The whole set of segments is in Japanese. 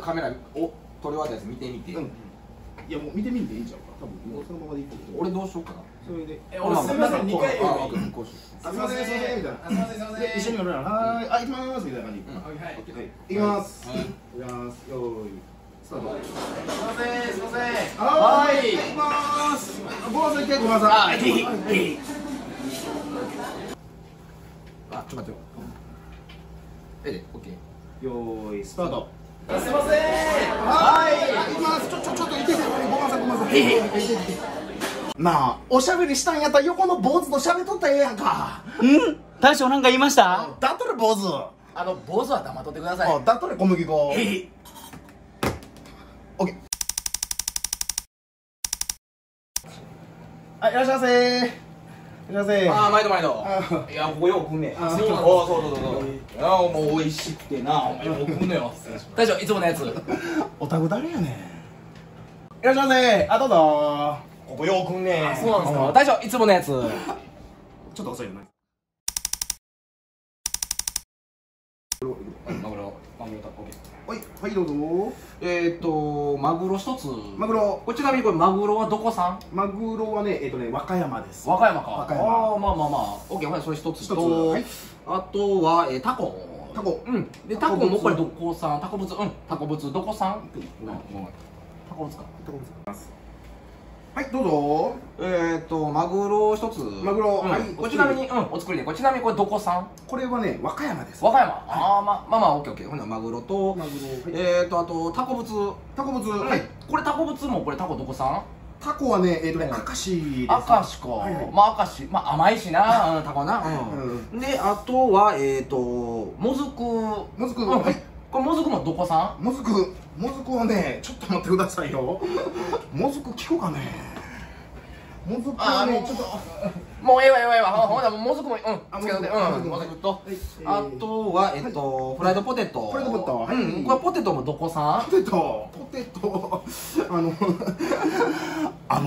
カメラを撮り終わったやつ見てみて。いやもう見てみんでいいんちゃうか。多分もうそのままでいいと思う。俺どうしようかな。それで俺すみません2回言う。すみませんすみませんみたいな。すみませんすみません。一緒に乗るな。はいあ行きますみたいな感じ。はい行きます。行きます。よい。すみませんすみません。はい行きます。ごまさん結構ごまさん。あちょっと待ってよ。えオッケー。よいスタート。すいません。はい。ちょっと行ってください。ごめんなさい。まあおしゃべりしたんやったら横の坊主と喋っとったらええやんか。うん？大将なんか言いました？だとれ坊主。坊主は黙っとってください。だとれ小麦粉。オッケー。はいいらっしゃいませ。いらっしゃいませ。ああ毎度毎度。いやここよう来んね。ああそう。ああもう美味しくてなお前も送んのよ大将いつものやつおたく誰やねんいらっしゃいませあどうぞここようくんねそうなんですか大将いつものやつちょっと遅いよねマグロオッケーはいどうぞマグロ一つマグロこちなみにこれマグロはどこさんマグロはね和歌山です和歌山かああまあまあまあオッケーはいそれ一つとあとはタコうんでタコもこれどこさんタコ物うんタコ物どこさんタコ物かタコ物はいどうぞマグロ一つマグロはいこちなみにお作りでこちなみにこれどこさんこれはね和歌山です和歌山ああまあまあオッケーオッケーほなマグロとあとタコ物はいこれタコ物もこれタコどこさんタコはね、明石です。明石か。まあ、明石。まあ、甘いしな、タコな。で、あとは、もずく。もずく。はい。これ、もずくもどこさん？もずくはね、ちょっと待ってくださいよ。もずく聞こうかね。もずくはね、ちょっと。もうええわ。ほら、もずくも、つけとで。もずくと。あとは、フライドポテト。はい。これ、ポテトもどこさん？ポテト。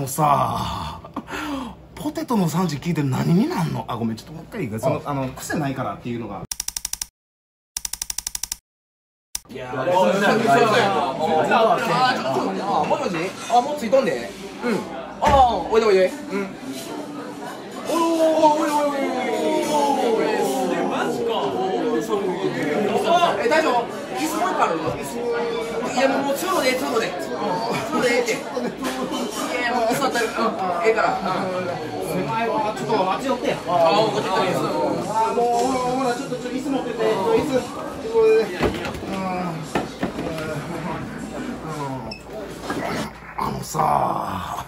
さあポテトの産地聞いて何になんのあごめんちょっともう一回いいか癖ないからっていうのがいやーもうついとんでうんあーおいでうんおいマジか大丈夫椅子もう一個あるいやもう通路でええってええから狭いわちょっとあっち寄ってやあもうほらちょっと椅子持っててあのさ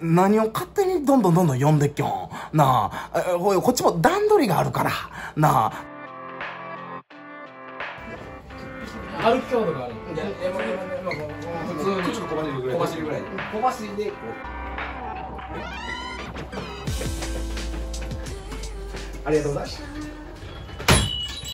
何を勝手にどんどん呼んでっきょんなあこっちも段取りがあるからなあ歩き強度があるいや普通にちょっと小走りぐらい小走りでこうありがとうございました。